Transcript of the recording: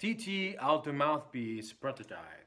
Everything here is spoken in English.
TT Alto mouthpiece prototype.